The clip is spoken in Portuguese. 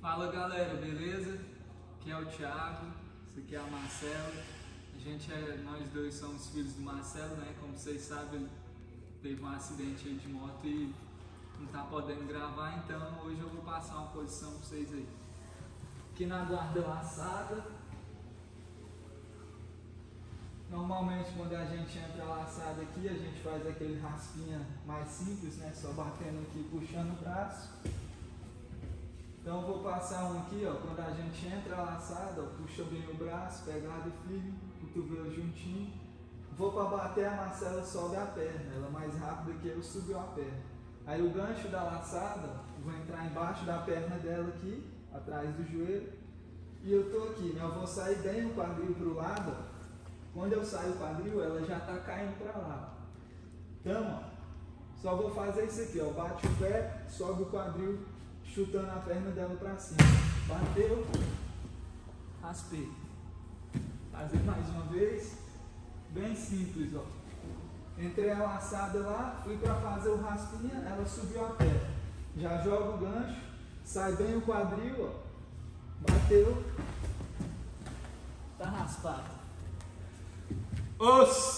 Fala galera, beleza? Aqui é o Thiago, esse aqui é a Marcella. Nós dois somos filhos do Marcelo, né? Como vocês sabem, ele teve um acidente aí de moto e não tá podendo gravar, então hoje eu vou passar uma posição pra vocês aí. Aqui na guarda laçada. Normalmente quando a gente entra laçada aqui, a gente faz aquele raspinha mais simples, né? Só batendo aqui, puxando o braço. Então eu vou passar um aqui, ó, quando a gente entra laçada, ó, puxa bem o braço, pegado firme, cotovelo juntinho. Vou para bater, a Marcella sobe a perna, ela é mais rápida que eu, subiu a perna. Aí o gancho da laçada, vou entrar embaixo da perna dela aqui, atrás do joelho. E eu tô aqui, né? Eu vou sair bem o quadril pro lado, ó. Quando eu saio o quadril, ela já tá caindo para lá. Então, ó, só vou fazer isso aqui, ó, bate o pé, sobe o quadril, chutando a perna dela pra cima. Bateu, raspei. Fazer mais uma vez. Bem simples, ó. Entrei a laçada lá, fui pra fazer o raspinha, ela subiu a perna. Já joga o gancho, sai bem o quadril, ó. Bateu. Tá raspado. Os!